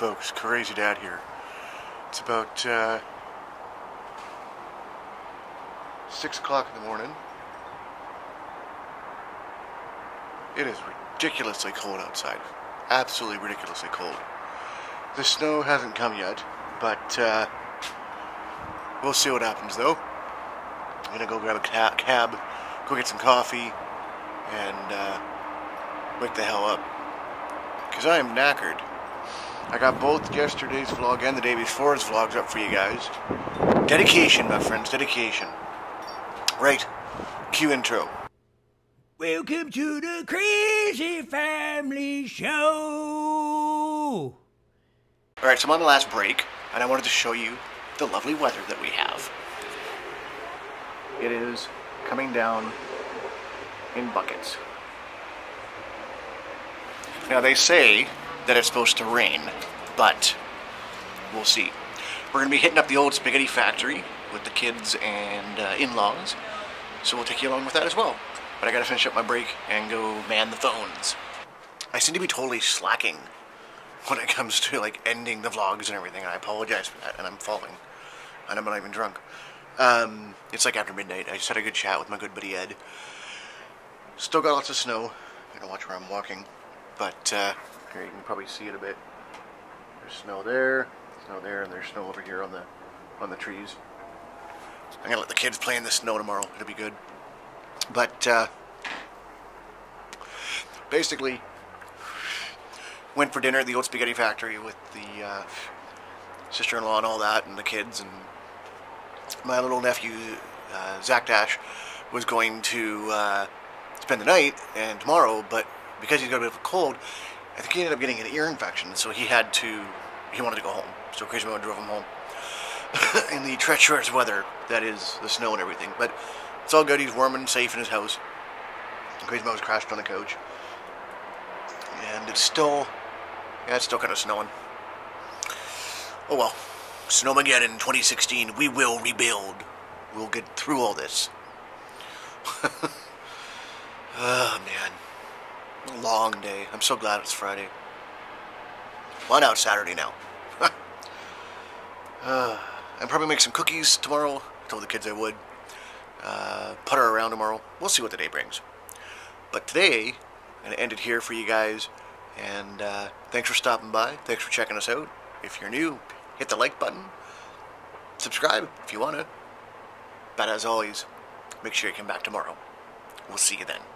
folks, Crazy Dad here. It's about 6 o'clock in the morning. It is ridiculously cold outside. Absolutely ridiculously cold. The snow hasn't come yet, but we'll see what happens though. I'm gonna go grab a cab, go get some coffee, and wake the hell up, because I am knackered. I got both yesterday's vlog and the day before's vlogs up for you guys. Dedication, my friends, dedication. Right, cue intro. Welcome to the Crazy Family Show! Alright, so I'm on the last break, and I wanted to show you the lovely weather that we have. It is coming down in buckets. Now, they say that it's supposed to rain, but we'll see. We're going to be hitting up the old Spaghetti Factory with the kids and in-laws, so we'll take you along with that as well. But I gotta finish up my break and go man the phones. I seem to be totally slacking when it comes to like ending the vlogs and everything, and I apologize for that, and I'm falling, and I'm not even drunk. It's like after midnight. I just had a good chat with my good buddy Ed. Still got lots of snow. I gotta watch where I'm walking, but here you can probably see it a bit. There's snow there, and there's snow over here on the trees. I'm gonna let the kids play in the snow tomorrow. It'll be good. But basically, went for dinner at the old Spaghetti Factory with the sister-in-law and all that, and the kids, and my little nephew Zach Dash was going to spend the night and tomorrow, but because he's got a bit of a cold, I think he ended up getting an ear infection, so he wanted to go home. So Crazy Mo drove him home in the treacherous weather that is the snow and everything, but it's all good. He's warm and safe in his house. Crazy Mo's crashed on the couch, and it's still, yeah, it's still kind of snowing. Oh well, Snowmageddon 2016. We will rebuild. We'll get through all this. Oh man, a long day. I'm so glad it's Friday. Well, now it's Saturday now. I'll probably make some cookies tomorrow. I told the kids I would. Putter around tomorrow. We'll see what the day brings. But today, I'm going to end it here for you guys. And thanks for stopping by. Thanks for checking us out. If you're new, hit the like button. Subscribe if you want to. But as always, make sure you come back tomorrow. We'll see you then.